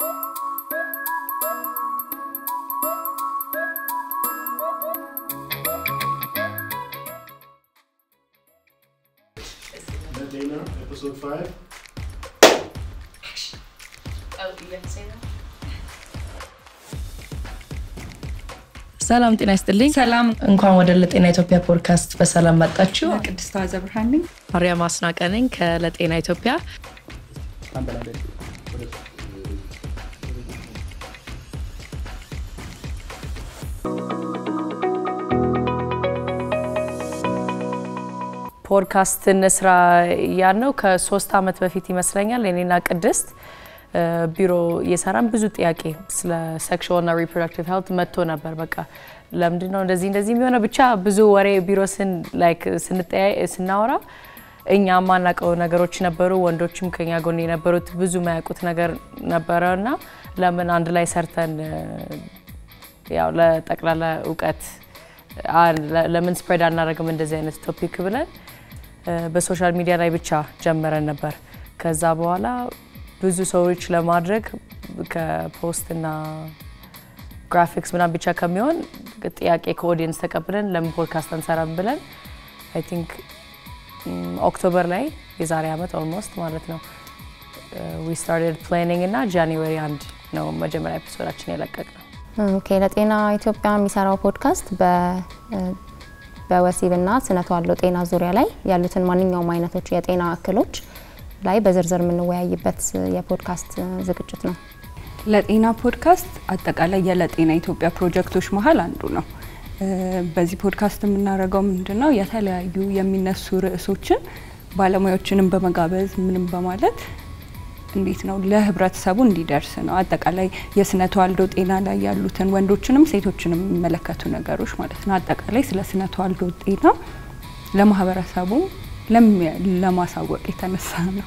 Dana, episode 5. Action. Oh, you have to say that? Salam tina istilling. Salam. Inquan wadellet ina Ethiopia podcast besalam matachu. Qidist Azabrhanin. Maria Masnaqanin kelet ina Ethiopia. ፖድካስት እንስራ ያነው ከ3 አመት በፊት ይመስለኛል እኔና ቅድስት ቢሮ የሰራን ብዙ ጥያቄ ስለ sexual and reproductive health መጥቶ ነበር በቃ ለምንድን ነው እንደዚህ የሚሆነ ብቻ ብዙ ወሬ ቢሮስን like ስናወራ እኛ ማናቀው ነገሮች ነበሩ ወንዶችም ከኛ ጎን የነበሩት ብዙ ማያቁት ነገር ነበርና ለምን አንድ ላይ ሰርተን ያው ለጠቅላላ ዕውቀት ለምን ስፕሬድ አናደርግም እንደዚህ አይነት ቶፒክ ብለን በሶሻል ሚዲያ ላይ ብቻ ጀመረን ነበር ከዛ በኋላ ብዙ ሰዎች ለማድረግ ከፖስትና ግራፊክስ ምናምን ብቻ ከመሆን ጥያቄ ከኦዲየንስ ተቀበለን ለምን ፖድካስት አንሰራም ብለን አይ ቲንክ ኦክቶበር ላይ የዛሬ አመት almost ማለት ነው we started planning in January and no መጀመሪያ ኤፒሶዳችን የለቀቅነው Okay ለጤና ኢትዮጵያ የሚሰራው ፖድካስት በወሲብና ስነተዋልዶ ጤና ዙሪያ ላይ ያሉትን ማንኛውም አይነቶች የጤና አክሎች ላይ በዝርዝር ምን ወያይበት የፖድካስት ዝግጅት ነው። ለጤና ፖድካስት አጠቃላይ የለጤና ኢትዮጵያ ፕሮጀክቶች መሃል አንዱ ነው። በዚህ ፖድካስት ምን እናረጋው ምንድነው የተለያዩ የሚነሱ ርዕሶችን ባለሙያዎችንም በመጋበዝ ምንም በማለት እንዴት ነው ለህብረተሰቡ እንዲደርስ ነው አጠቃላይ የስነተዋልዶ ጤና ላይ ያሉትን ወንዶችንም ሴቶችንም የሚመለከቱ ነገሮች ማለት ነው አጠቃላይ ስለ ስነተዋልዶ ጤና ለማህበረሰቡ ለማሳወቅ የተነሳ ነው።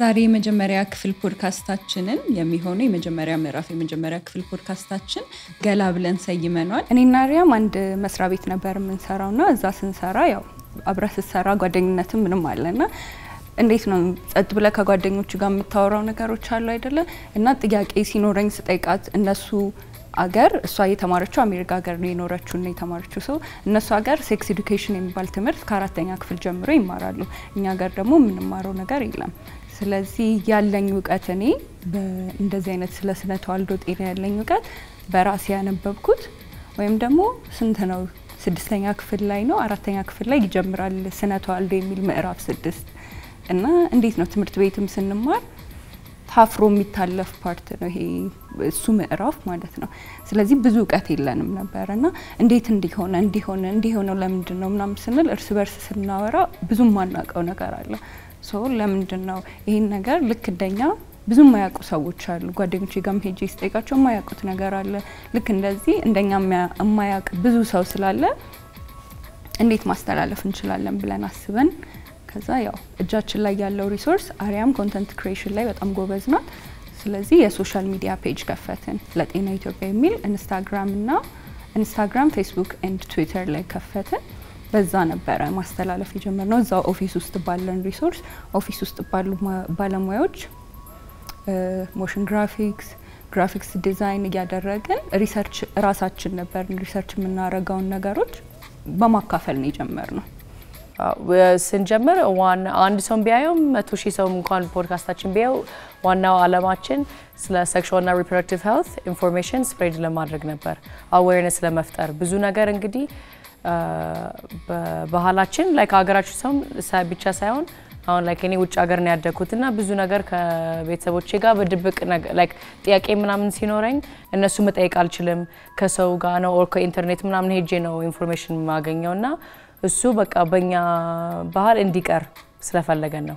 ዛሬ የመጀመሪያ ክፍል ፖድካስታችንን የሚሆነው የመጀመሪያ ምዕራፍ የመጀመሪያ ክፍል ፖድካስታችን ገላ ብለን ሰይመናል። እኔና ሪያም አንድ መስሪያ ቤት ነበር የምንሰራውና እዛ ስንሰራ ያው አብራስ ሰራ ጓደኝነትም ምንም አለና እንዴት ነው ጸጥ ብለ ከጓደኞቹ ጋር መታወራው ነገሮች አሉ አይደለ እና ጥያቄ ሲኖረኝ ስጠይቃት እነሱ አገር እሷ የተማረችው አሜሪካ ሀገር ነው የኖረችው እና የተማረችው ሰው እነሱ ሀገር ሴክስ ኤዱኬሽን የሚባል ትምህርት ከአራተኛ ክፍል ጀምሮ ይማራሉ እኛ ሀገር ደግሞ ምንም ማረው ነገር የለም ስለዚህ ያለኝ ዕውቀት እኔ እንደዚህ አይነት ስለ ስነተዋልዶ ጤና ያለኝ ዕውቀት በራሴ ያነበብኩት ወይም ደግሞ ስንት ነው ስድስተኛ ክፍል ላይ ነው አራተኛ ክፍል ላይ ይጀምራል ስነተዋልዶ የሚል ምዕራፍ 6 እና እንዴት ነው ትምህርት ቤትም ስንማር ታፍሮ የሚታለፍ ፓርት ነው ይሄ እሱ ምዕራፍ ማለት ነው ስለዚህ ብዙ ዕውቀት የለንም ነበርና እንዴት እንዲሆነ ለምንድነው እናም ስንል እርስ በርስ ስናወራ ብዙ ማናቀው ነገር አለ ሶ ለምንድነው ይሄን ነገር ልክ እንደኛ ብዙ ማያቁ ሰዎች አሉ ጓደኞቼ ጋርም ሄጄ ስጠይቃቸው ማያቁት ነገር አለ ልክ እንደዚህ እንደኛ ማያቅ ብዙ ሰው ስላለ እንዴት ማስተላለፍ እንችላለን ብለን አስበን ከዛ ያው እጃችን ላይ ያለው ሪሶርስ አሪያም ኮንተንት ክሬሽን ላይ በጣም ጎበዝ ነው ስለዚህ የሶሻል ሚዲያ ፔጅ ከፈትን ለጤና ኢትዮጵያ የሚል ኢንስታግራም እና ፌስቡክ ኤንድ ትዊተር ላይ ከፈትን በዛ ነበር ማስተላለፍ የጀመርነው እዛው ኦፊስ ውስጥ ባለን ሪሶርስ ኦፊስ ውስጥ ባሉ ባለሙያዎች ሞሽን ግራፊክስ ዲዛይን ያደረግን ሪሰርች ራሳችን ነበር ሪሰርች የምናረጋው ነገሮች በማካፈል ነው የጀመርነው ስንጀምር አንድ ሰው ቢያየም 1000 ሰው እንኳን ፖድካስታችን ቢያው ዋናው አላማችን ስለ sexual and reproductive health information spread ለማድረግ ነበር awareness ለመፍጠር ብዙ ነገር እንግዲህ በባህላችን like ሀገራችን ሰው ብቻ ሳይሆን አሁን like እኔ ውጭ ሀገር ነው ያደኩትና ብዙ ነገር ከቤተሰቦቼ ጋር በድብቅ like ጥያቄ ምናምን ሲኖረኝ እነሱ መጠየቅ አልችልም ከሰው ጋር ነው or ከኢንተርኔት ምናምን ሄጄ ነው information ማገኘውና እሱ በቃ በእኛ ባህል እንዲቀር ስለፈለገን ነው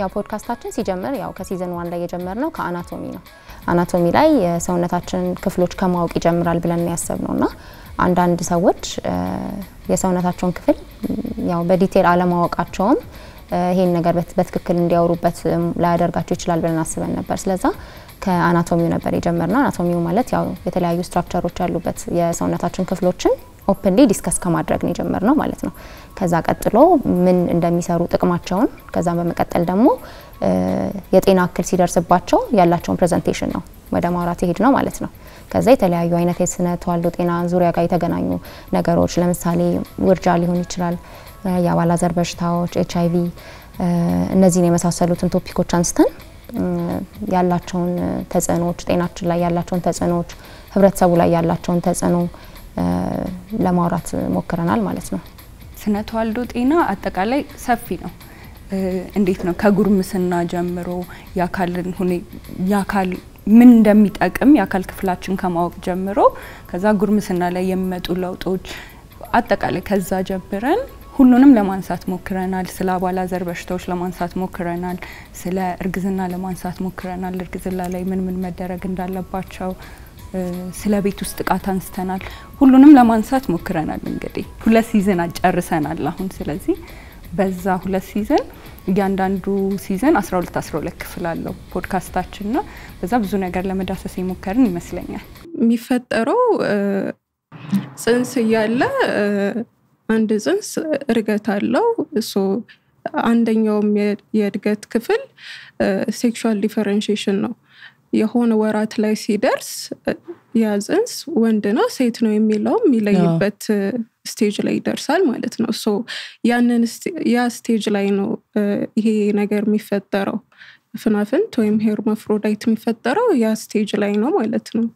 ያው ፖድካስታችን ሲጀመር ያው ከሲዝን 1 ላይ የጀመርነው ከአናቶሚ ነው አናቶሚ ላይ የሰውነታችን ክፍሎች ከማወቅ ይጀምራል ብለን ያሰብነውና አንዳንድ ሰዎች የሰውነታቸውን ክፍል ያው በዲቴል አለማወቃቸውም ይሄን ነገር በትክክል እንዲያወሩበት ላያደርጋቸው ይችላል ብለን አስበን ነበር ስለዚህ ከአናቶሚው ነበር የጀመርነው አናቶሚው ማለት ያው የተለያዩ ስትራክቸሮች ያሉበት የሰውነታችን ክፍሎችን openly discuss kamadragni ጀመር ነው ማለት ነው ከዛ ቀጥሎ ምን እንደሚሰሩ ጥቅማቸውን ከዛ በመቀጠል ደግሞ የጤና አክል ሲደርስባቸው ያላቸውን ፕሬዘንቴሽን ነው ወደ ማውራት ይሄድ ነው ማለት ነው ከዛ የተለያዩ አይነት የስነ ተዋልዶ ጤና ዙሪያ ጋር የተገናኙ ነገሮች ለምሳሌ ውርጃ ሊሆን ይችላል ያባላ ዘር በሽታዎች ኤችአይቪ እነዚህ ነው የመሳሰሉትን ቶፒኮች አንስተን ያላቸውን ተጽዕኖዎች ጤናችን ላይ ያላቸውን ተጽዕኖዎች ህብረተሰቡ ላይ ያላቸውን ተጽዕኖ ለማውራት ሞክረናል ማለት ነው ስነ ተዋልዶ ጤና አጠቃላይ ሰፊ ነው እንዴት ነው ከጉርምስና ጀምሮ ያካልን ሁኔ ያካል ምን እንደሚጠቅም ያካል ክፍላችን ከማወቅ ጀምሮ ከዛ ጉርምስና ላይ የሚመጡ ለውጦች አጠቃላይ ከዛ ጀምረን ሁሉንም ለማንሳት ሞክረናል ስለ አባላ ዘር በሽታዎች ለማንሳት ሞክረናል ስለ እርግዝና ለማንሳት ሞክረናል እርግዝና ላይ ምን መደረግ እንዳለባቸው ስለ ቤት ውስጥ ጥቃት አንስተናል ሁሉንም ለማንሳት ሞክረናል እንግዲህ ሁለት ሲዝን አጨርሰናል አሁን ስለዚህ በዛ ሁለት ሲዝን ያንዳንዱ ሲዝን 12 ክፍል አለው ፖድካስታችንና በዛ ብዙ ነገር ለመዳሰስ ይሞከርን ይመስለኛል የሚፈጠረው ጽንስ ያለ አንድ ጽንስ እርገት አለው ሶ አንደኛው የእድገት ክፍል ሴክሹአል ዲፈረንሺዬሽን ነው የሆነ ወራት ላይ ሲደርስ ያጽንስ ወንድ ነው ሴት ነው የሚለው የሚለይበት ስቴጅ ላይ ይደርሳል ማለት ነው ሶ ያንን ያ ስቴጅ ላይ ነው ይሄ ነገር የሚፈጠረው ፍናፍንት ወይም ሄርማፍሮዳይት የሚፈጠረው ያ ስቴጅ ላይ ነው ማለት ነው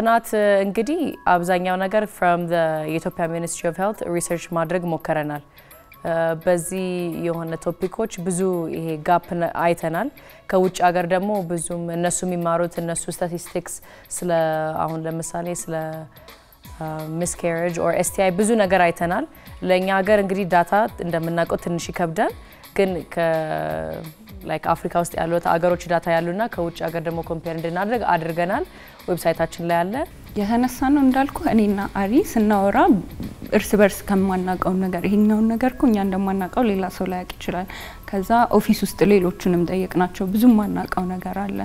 ጥናት እንግዲህ አብዛኛው ነገር from the Ethiopia Ministry of Health research ማድረግ ሞከረናል በዚህ የሆነ ቶፒኮች ብዙ ይሄ ጋፕ አይተናል ከውጭ ሀገር ደግሞ ብዙም እነሱ የሚማሩት እነሱ ስታቲስቲክስ ስለ አሁን ለምሳሌ ስለ miscarriage or STI ብዙ ነገር አይተናል ለኛ ሀገር እንግዲህ ዳታ እንደምናውቀው ትንሽ ይከብዳል ግን like አፍሪካ ውስጥ ያሉት አገሮች ዳታ ያሉና ከውጭ ሀገር ደግሞ ኮምፔር እንደናደርግ አድርገናል ዌብሳይታችን ላይ አለ የተነሳነው እንዳልኩ እኔና አሪ ስናወራ እርስ በርስ ከመናናቀው ነገር ይሄኛው ነገርኩ እኛ እንደማናቀው ሌላ ሰው ላይ ያቅ ይችላል ከዛ ኦፊስ ውስጥ ሌሎችንም ጠየቅናቸው ብዙ ማናቀው ነገር አለ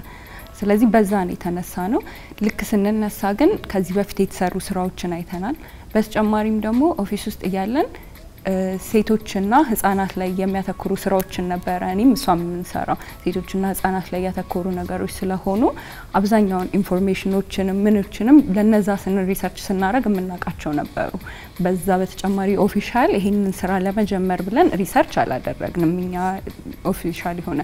ስለዚህ በዛ ነው የተነሳነው ልክ ስንነሳ ግን ከዚህ በፊት የተሰሩ ስራዎችን አይተናል በስጨማሪም ደግሞ ኦፊስ ውስጥ ያለን ሴቶችና ህፃናት ላይ የሚያተኩሩ ስራዎችን ነበር እኔም እሷም እንሰራው ሴቶችና ህፃናት ላይ ያተኩሩ ነገሮች ስለሆኑ አብዛኛውን ኢንፎርሜሽኖችንም ምንችንም ለነዛ ስነ ሪሰርች ስናረግ እናቃቸው ነበሩ በዛ በተጨማሪ ኦፊሻል ይሄንን ስራ ለመጀመር ብለን ሪሰርች አላደረግንም እኛ ኦፊሻል ሆነ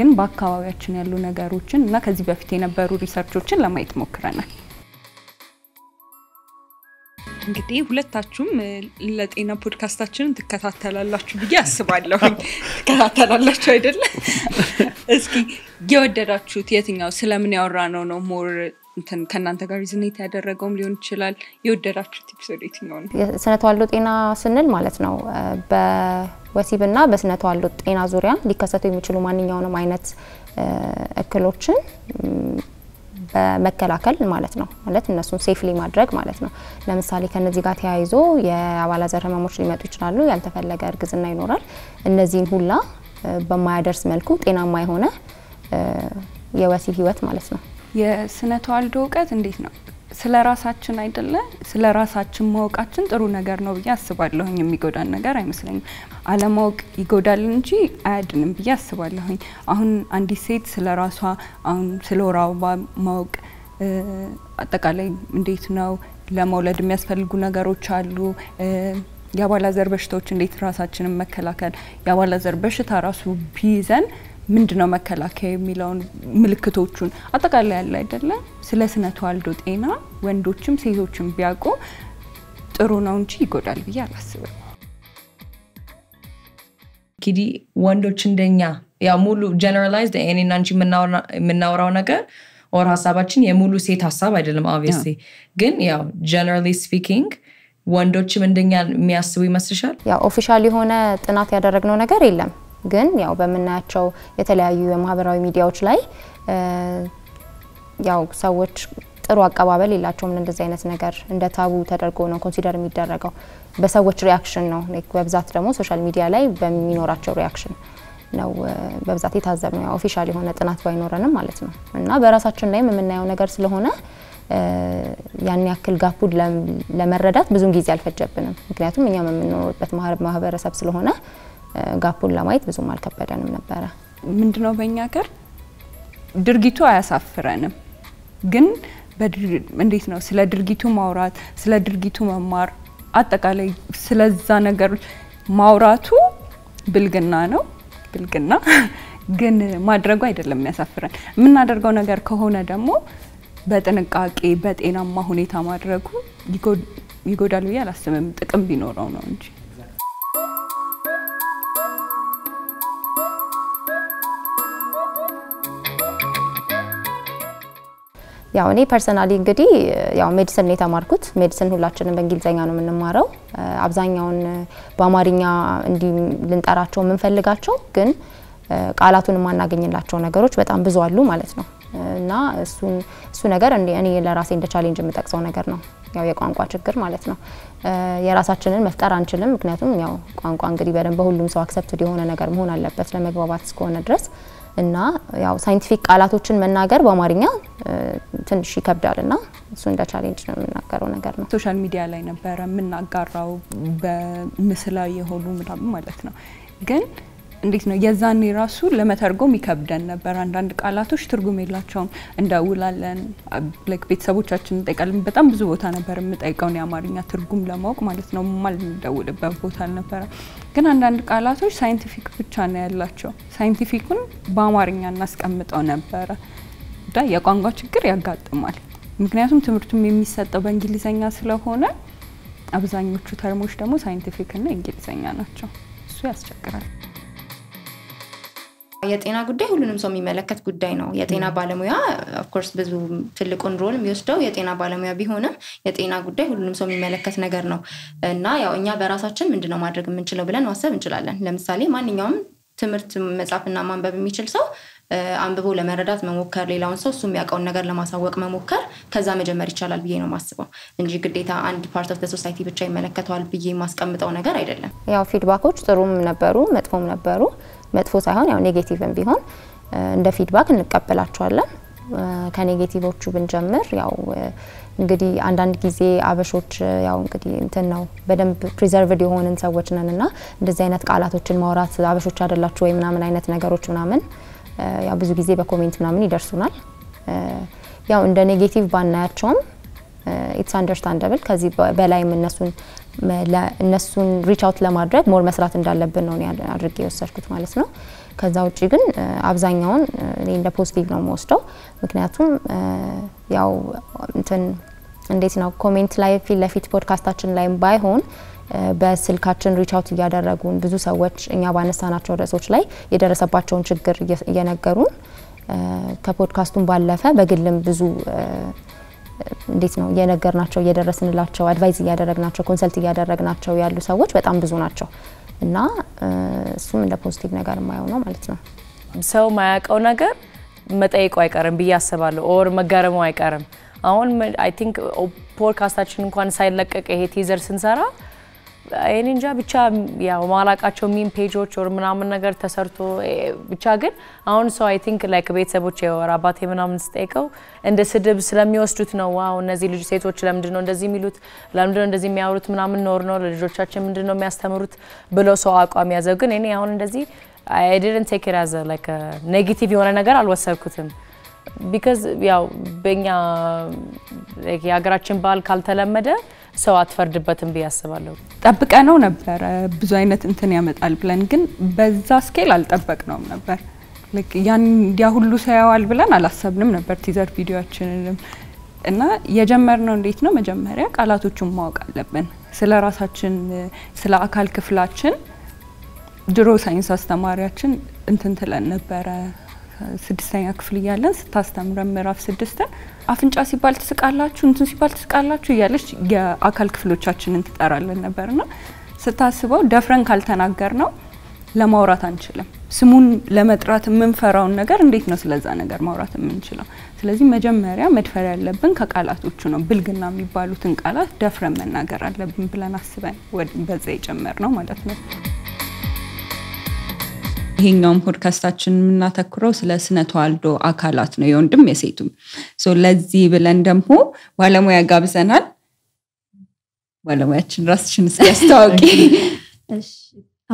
ግን በአካባቢያችን ያሉ ነገሮችን እና ከዚህ በፊት የነበሩ ሪሰርቾችን ለማየት ሞክረናል እንግዲህ ሁለታችሁም ለጤና ፖድካስታችንን ተከታተላላችሁ ብዬ አስባለሁ ተከታተላላችሁ አይደል እስኪ የወደዳችሁት የትኛው ስለምን ያወራነው ነው ሞር ከናንተ ጋር ሪዝኔት ያደረገው ሊሆን ይችላል የወደዳችሁት ኤፒሶድ የትኛው ነው ስነ ተዋልዶ ጤና ስንል ማለት ነው በወሲብና በስነ ተዋልዶ ጤና ዙሪያ ሊከሰቱ የሚችሉ ማንኛውንም አይነት እክሎችን በመከላከል ማለት ነው ማለት እነሱን ሴፍሊ ማድረግ ማለት ነው ለምሳሌ ከነዚህ ጋር ተያይዞ የአባላ ዘር ህመሞች ሊመጡ ይችላሉ ያልተፈለገ እርግዝና ይኖራል እነዚህን ሁላ በማያደርስ መልኩ ጤናማ የሆነ የወሲብ ህይወት ማለት ነው የስነ ተዋልዶ ዕውቀት እንዴት ነው ስለራሳችን አይደለ ስለራሳችን ማወቃችን ጥሩ ነገር ነው ብዬ አስባለሁ የሚጎዳን ነገር አይመስለኝም አለማወቅ ይጎዳል እንጂ አያድንም ብዬ አስባለሁ አሁን አንዲ ሴት ስለራሷ አሁን ስለወራው ማወቅ አጠቃላይ እንዴት ነው ለመውለድ የሚያስፈልጉ ነገሮች አሉ ያባላ ዘር በሽታዎች እንዴት ራሳችንን መከላከል ያባላ ዘር በሽታ ራሱ ቢዘን ምንድነው መከላከያ የሚለውን ምልክቶቹን አጠቃላይ ያለ አይደለ ስለ ስነ ተዋልዶ ጤና ወንዶችም ሴቶችም ቢያውቁ ጥሩ ነው እንጂ ይጎዳል ብዬ አላስብም ግዲ ወንዶች እንደኛ ያ ሙሉ ጀነራላይዝድ እኔና አንቺ ምናወራው ነገር ኦር ሐሳባችን የሙሉ ሴት ሐሳብ አይደለም obviously ግን ያው generally speaking ወንዶችም እንደኛ የሚያስቡ ይመስልሻል ያ ኦፊሻሊ ሆነ ጥናት ያደረግነው ነገር የለም ግን ያው በመናቸው የተለያዩ የማህበራዊ ሚዲያዎች ላይ ያው ሰዎች ጥሩ አቀባበል ይላቸውም እንደዚህ አይነት ነገር እንደታቡ ተደርጎ ነው ኮንሲደር የሚደረገው በሰዎች ሪአክሽን ነው ለክ ዌብዛት ደግሞ ሶሻል ሚዲያ ላይ በሚኖራቸው ሪአክሽን لو ببزاتي تازم يا أوفيشالي هون تنات باينورنا مالتنا. إننا براساتشون ليه من ناو نجرس لهونا يعني أكل جابود لمردات بزوم جيزي على فجبنا. ممكناتهم من يوم منو بتمهارب ما هبرا سبس لهونا جابود لمايت بزوم على كبدا من برا. من دنو بينياكر درجتو عسافرنا. جن بدر من ريثنا سلا درجتو مورات سلا درجتو ممار أتكالي سلا زانجر موراتو بالجنانو. بالجنة جن ما درجوا يدل من سفران من درجونا غير كهونا دمو باتنا كاك إيه بات إنا ما هني ثمار درجو يجو دلويا لسمم تكم بينورانا نجي يعني personally قدي يعني medicine نيتا ماركوت medicine هو لاتشنا بنجيل زينانو من المارو أبزانيون بامارينيا عندي لنتاراتشو من فلقاتشو كن قالاتون ما ناقيني لاتشونا جروش بتأم بزوالو مالتنا نا سون نجارن لي أني لراسي إنت challenge متأكسون نجارنا يعني قان قاتشك جر مالتنا يا راساتشنا مفترانشنا مكناتهم يعني قان قدي بدن بقولهم سو accept ديهونا نجارم هونا لبس لما جوابات سكون ندرس إنها يعني scientific قالاتوش من ناجر بامارينيا تنشي كبدارنا سوندا challenge ناجرنا social media لينا برا من ناجروا بمثلاً هولو مرابم مالتنا جن نديكنا يزاني راسو لما ترجمي كبدنا برا عندك قالاتوش ترجمي لاتشون عند أولا لين like بيتسوي تشن تكلم بتم بزوتنا برا متأكلني أمارينيا ترجم لماك مالتنا مال دولة بزوتنا برا جن عندك قالاتوش scientific بتشانه لاتشون scientificون بامارينيا الناس كمت أنا برا دا يقان قاتشكر يقعد مال ممكن يسوم تمرتم ميسات أبغى إنجليزية سلاهونا أبزاني وتشتهر مشتمو ساينتيفيكنا إنجليزية ناتشو سويس شكرا ياتينا قديه ولنم سامي ملكت قدينا ياتينا بالمويا of course بزو تلقون رول ميوستو ياتينا بالمويا بيهونا ياتينا قديه ولنم سامي ملكت نجارنا نايا إنيا براساتشن من دنا ما درج من شلو بلن واسب من شلالن لمسالي ما نيوم تمرت مسافنا ما بميشل سو عم بقول مردات ما موكر ليلون صوص سميك أو نجار لما سوق ما موكر كزام جمري شال البيين وماسبه نجي قديتها عند part of the society بتشي ملكته البيين ماسك أمد أو نجار يدله يا feedbackوش تروم نبرو متفهم نبرو متفوس هون يا negative بيهون ده feedback نقبل أشواله كان negative وشو بنجمر يا نقدي عندنا كذي عبشوت يا نقدي إنتنا بدم preserve ديهون نسويتنا لنا دزينات قالاتوش المورات عبشوت شار الله شوي منا من عينتنا جروش منا من یا بزو گیزی با کامنت منامنی درسونال یا اون دنی گیتیف بانه چون it's understandable که زی بالای من نسون reach out لامادرگ مور مسئله اند لبنونی عرقی استش کت مالسنا که زاویچیگن ابزاریان این دا positive ناموستا مکناتون یا انتن اندیسی ناو کامنت لای فیل لفیت پودکاستاتشن لایم بای هون بس الكاتشن ريتشات يقدر رجون بزوج سوتش إني أبغى نستنى تشوف رسوتش لي يقدر سباقشون شجر ينقرون كبودكاستون باللفة بقولهم بزوج ديتنا ينقرنا تشو يقدر رسن لا تشو أدفايز يقدر رجنا تشو كونسلت يقدر رجنا تشو يقدر سوتش بتأم بزوجنا تشو إنه سوم إنه بوستيج نقدر ما يونا مالتنا سو معك أو نقدر متأيق واي كارم بياس سبالو أو مقدر واي كارم أون من I think بودكاستاتشون كون سايد لك هيتيزر سنسارا این اینجا بیچاره یا مالک آچومیم پیجو چور منامن نگر تسرتو بیچاره آن سو I think like بیت سبوچه و رابطه منامن استیکاو اند سرب سلامی استوت نواو نزیلو جسیت و چلام درنو دزیمیلوت لام درنو دزیمیاورت منامن نورنو لجور چاچه من درنو میاستمرت بلو سواق آمیازگون اینی آن دزی I didn't take it as a like a negative یونا نگر الوسر کتیم because یا بینیا یکی اگر آچم بال کالتلم مده سوات فرد باتن بیاست بالو. تابک آنو نببر بزاینت انتنیامت آلبلن گن بزاسکیل آل تابک نام نببر. لک یان دیاهولو سیاو آلبلن علاوه سب نم نببر تیزار ویدیو آچنیم. انا یه جمر نوندیت نم جمرک علاوه چون ماگ آلبلن. سل راست آچن سل آکال کفل آچن درو ساینس استماری آچن انتنتلن نببر سدستان اکفلیالن ستاستم رم رف سدسته. آفنچ آسیبالت سکارلا چون تنسیبالت سکارلا چیالش یا آکال کفلوچاتشن انت ارالن نبرنا ستاسیباو دفرن کالتن اگرنا لماوراتانشلم سمون لمترات من فرآن نگرند دیت نسل زن نگر ماورات منشلم سلزی مجموعه متفرال لبن کالات اچونم بلگنامی بالوتن کالات دفرن من نگرال لبن بلناسبن و بزیج مجموعه مالاتن ይሄኛው ፖድካስታችን እናተክረው ስለ ስነ ተዋልዶ አካላት ነው የወንድም የሴቱም ሶ ለዚህ ብለን ደግሞ ባለሙያ ጋብዘናል ባለሙያችን ራስሽን እስኪያስተዋውቂ እሺ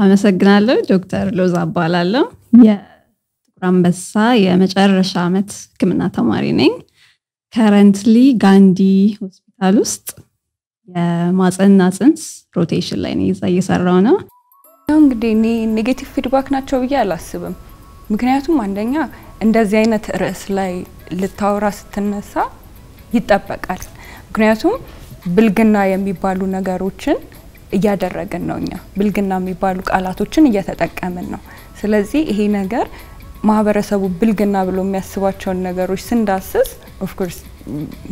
አመሰግናለሁ ዶክተር ሎዛ አባላለሁ የጥቁር አንበሳ የመጨረሻ ዓመት ሕክምና ተማሪ ነኝ currently ጋንዲ ሆስፒታል ውስጥ የማጽና ጽንስ ሮቴሽን ላይ ነው እየሰራው ነው እንግዲህ ኔጌቲቭ ፊድባክ ናቸው ይያላስብም ምክንያቱም አንደኛ እንደዚህ አይነት ራስ ላይ ልታወራ ስትነሳ ይጣበቃል ምክንያቱም ብልግና የሚባሉ ነገሮችን ያደረገን ነውኛ ብልግና የሚባሉ ቃላቶችን እየተጠቀመን ነው ስለዚህ ይሄ ነገር ማህበረሰቡ ብልግና ብሎ የሚያስባቸው ነገሮች ስንዳስስ of course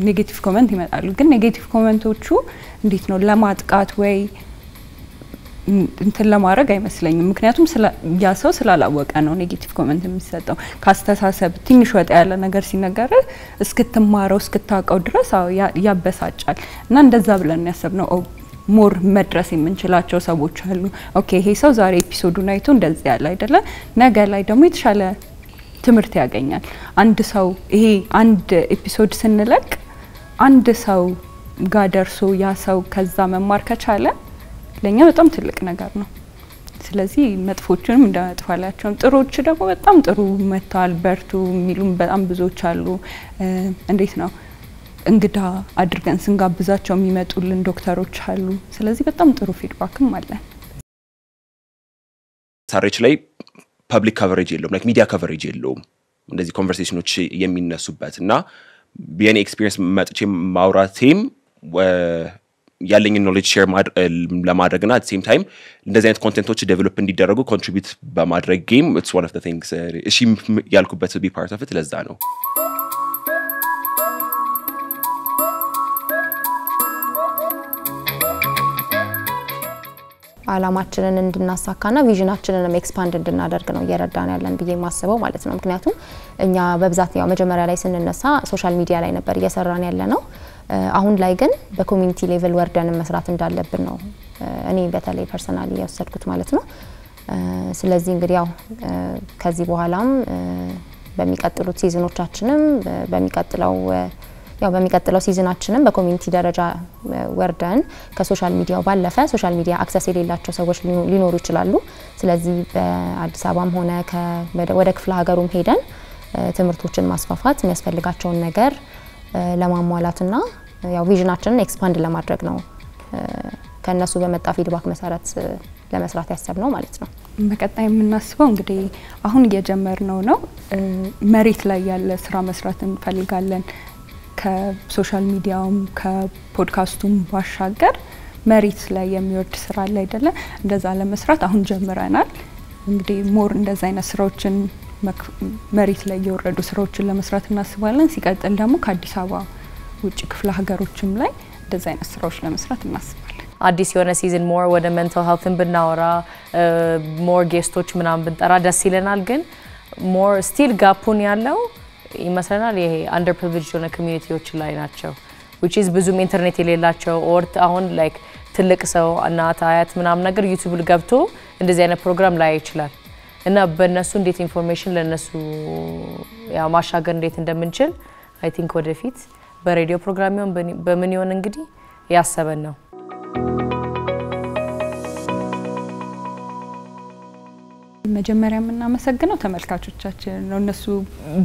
ኔጌቲቭ ኮሜንት ይመጣሉ ግን ኔጌቲቭ ኮሜንቶቹ እንዴት ነው ለማጥቃት ወይ እንትን ለማረግ አይመስለኝም ምክንያቱም ያሰው ስላላወቀ ነው ኔጌቲቭ ኮሜንት የሚሰጠው ካስተሳሰብ ትንሽ ወጣ ያለ ነገር ሲነገር እስክትማረው እስክታቀው ድረስ ያበሳጫል እና እንደዛ ብለን ያሰብነው ሞር መድረስ የምንችላቸው ሰዎች አሉ ኦኬ ይሄ ሰው ዛሬ ኤፒሶዱን አይቶ እንደዚህ ያለ አይደለ ነገ ላይ ደግሞ የተሻለ ትምርት ያገኛል አንድ ሰው ይሄ አንድ ኤፒሶድ ስንለቅ አንድ ሰው ጋር ደርሶ ያ ሰው ከዛ መማር ከቻለ ለኛ በጣም ትልቅ ነገር ነው ስለዚህ መጥፎቹንም እንዳጥፋላቸው ጥሩዎች ደግሞ በጣም ጥሩ መታል በርቱ ሚሉም በጣም ብዙዎች አሉ እንዴት ነው እንግዳ አድርገን ስንጋብዛቸው የሚመጡልን ዶክተሮች አሉ ስለዚህ በጣም ጥሩ ፊድባክም አለ ታሪክ ላይ ፐብሊክ ካቨሬጅ የለም ላይክ ሚዲያ ካቨሬጅ የለም እንደዚህ ኮንቨርሴሽኖች የሚነሱበትና በየኔ ኤክስፒሪየንስ ማጥቼም ማውራቴም ያለኝን knowledge share ለማድረግና at the same time እንደዚህ አይነት ኮንተንቶች develop እንዲደረጉ contribute በማድረግ game it's one of the things እሺም ያልኩበት to be part of it ለዛ ነው አላማችንን እንድናሳካና ቪዥናችንን ኤክስፓንድ እንድናደርግ ነው እየረዳን ያለን ብዬ ማሰበው ማለት ነው ምክንያቱም እኛ በብዛት ያው መጀመሪያ ላይ ስንነሳ ሶሻል ሚዲያ ላይ ነበር እየሰራን ያለነው አሁን ላይ ግን በኮሚኒቲ ሌቭል ወርደን መስራት እንዳለብን ነው እኔ በተለይ ፐርሰናሊ ያወሰድኩት ማለት ነው ስለዚህ እንግዲህ ያው ከዚህ በኋላም በሚቀጥሉት ሲዝኖቻችንም በሚቀጥለው ሲዝናችንም በኮሚኒቲ ደረጃ ወርደን ከሶሻል ሚዲያው ባለፈ ሶሻል ሚዲያ አክሰስ የሌላቸው ሰዎች ሊኖሩ ይችላሉ ስለዚህ በአዲስ አበባም ሆነ ወደ ክፍለ ሀገሩም ሄደን ትምህርቶችን ማስፋፋት የሚያስፈልጋቸውን ነገር ለማሟላትና ያው ቪዥናችንን ኤክስፓንድ ለማድረግ ነው ከነሱ በመጣ ፊድባክ መሰረት ለመስራት ያሰብነው ማለት ነው በቀጣይ የምናስበው እንግዲህ አሁን እየጀመርነው ነው መሬት ላይ ያለ ስራ መስራት እንፈልጋለን ከሶሻል ሚዲያውም ከፖድካስቱም ባሻገር መሬት ላይ የሚወርድ ስራ አለ አይደለ እንደዛ ለመስራት አሁን ጀምረናል እንግዲህ ሞር እንደዛ አይነት ስራዎችን መሬት ላይ የወረዱ ስራዎችን ለመስራት እናስባለን ሲቀጥል ደግሞ ከአዲስ አበባ ውጪ ክፍለ ሀገሮችም ላይ እንደዛ አይነት ስራዎች ለመስራት እናስባለን አዲስ የሆነ ሲዝን ሞር ወደ mental health ብናወራ ሞር ጌስቶች ምናምን ብንጠራ ደስ ይለናል ግን ሞር ስቲል ጋፑን ያለው ይመስላል ይሄ አንደር ፕሪቪሌጅድ የሆነ ኮሚኒቲዎች ላይ ናቸው which is ብዙም ኢንተርኔት የሌላቸው or አሁን like ትልቅ ሰው እናት አያት ምናምን ነገር YouTube ገብቶ እንደዚህ አይነት ፕሮግራም ላይ ይችላል እና በእነሱ እንዴት ኢንፎርሜሽን ለነሱ ያው ማሻገር እንዴት እንደምንችል አይ ቲንክ ወደፊት በሬዲዮ ፕሮግራም ይሁን በምን ይሁን እንግዲህ ያሰበን ነው መጀመሪያ እናመሰግነው ተመልካቾቻችን ነው እነሱ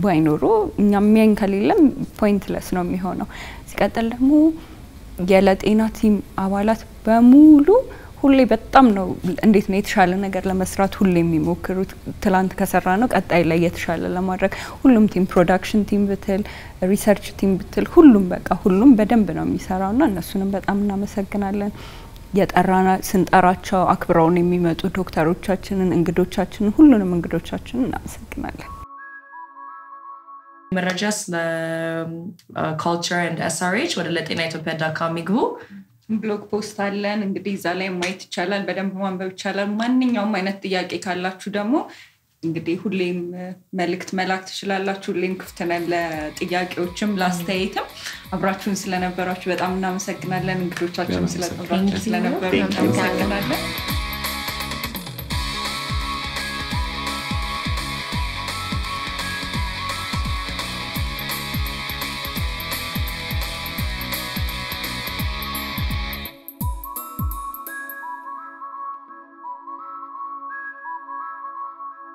ባይኖሩ እኛም የንከሌለም ፖይንትለስ ነው የሚሆነው ሲቀጥል ደግሞ የለጤና ቲም አባላት በሙሉ ሁሌ በጣም ነው እንዴት ነው የተሻለ ነገር ለመስራት ሁሌ የሚሞክሩት ትላንት ከሰራ ነው ቀጣይ ላይ የተሻለ ለማድረግ ሁሉም ቲም ፕሮዳክሽን ቲም ብትል ሪሰርች ቲም ብትል ሁሉም በቃ ሁሉም በደንብ ነው የሚሰራውና እነሱንም በጣም እናመሰግናለን የጠራና ስንጠራቸው አክብረውን የሚመጡ ዶክተሮቻችንን እንግዶቻችንን ሁሉንም እንግዶቻችንን እናመሰግናለን መረጃስ ለculture and srh ወደ latinatopia.com ይግቡ ብሎግ ፖስት አለን እንግዲህ እዛ ላይ ማየት ይችላል በደንብ ማንበብ ይችላል ማንኛውም አይነት ጥያቄ ካላችሁ ደግሞ እንግዲህ ሁሌም መልእክት መላክ ትችላላችሁ ሊንክ ፍተናል ለጥያቄዎችም ላስተያየትም አብራችሁን ስለነበራችሁ በጣም እናመሰግናለን እንግዶቻችሁም ስለነበራችሁ እናመሰግናለን